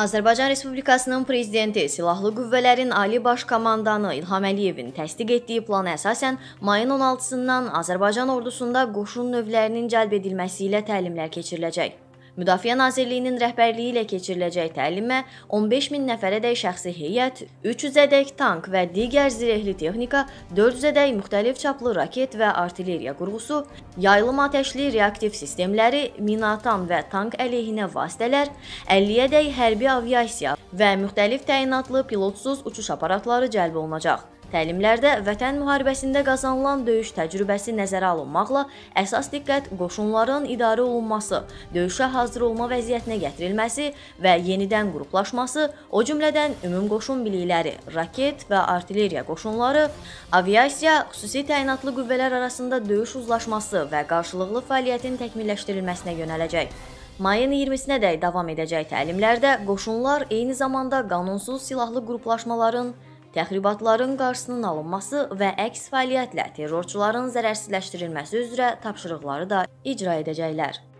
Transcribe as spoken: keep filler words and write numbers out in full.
Azərbaycan Respublikasının Prezidenti Silahlı Qüvvələrin Ali Baş Komandanı İlham Əliyevin təsdiq etdiyi plana əsasən mayın on altısından Azərbaycan ordusunda qoşun növlərinin cəlb edilməsi ilə təlimlər keçiriləcək. Müdafiə Nazirliyinin rəhbərliyi ilə keçiriləcək təlimə on beş min nəfərədək şəxsi heyət, üç yüz ədək tank və digər zirehli texnika, dörd yüz ədək müxtəlif çaplı raket və artilleriya qurğusu, yaylım atəşli reaktiv sistemləri, minatan və tank əleyhinə vasitələr, əlli ədək hərbi aviasiya və müxtəlif təyinatlı pilotsuz uçuş aparatları cəlb olunacaq. Təlimlərdə Vətən müharibəsində qazanılan döyüş təcrübəsi nəzərə alınmaqla əsas diqqət qoşunların idarə olunması, döyüşə hazır olma vəziyyətinə gətirilməsi və yenidən qruplaşması, o cümlədən ümumqoşun bilikləri, raket və artilleriya qoşunları, aviasiya, xüsusi təyinatlı qüvvələr arasında döyüş uzlaşması və qarşılıqlı fəaliyyətin təkmilləşdirilməsinə yönələcək. Mayın iyirmisinədək davam edəcək təlimlərdə qoşunlar eyni zamanda qanunsuz silahlı qruplaşmaların, təxribatların qarşısının alınması və əks fəaliyyətlə terrorçuların zərərsizləşdirilməsi üzrə tapşırıqları da icra edəcəklər.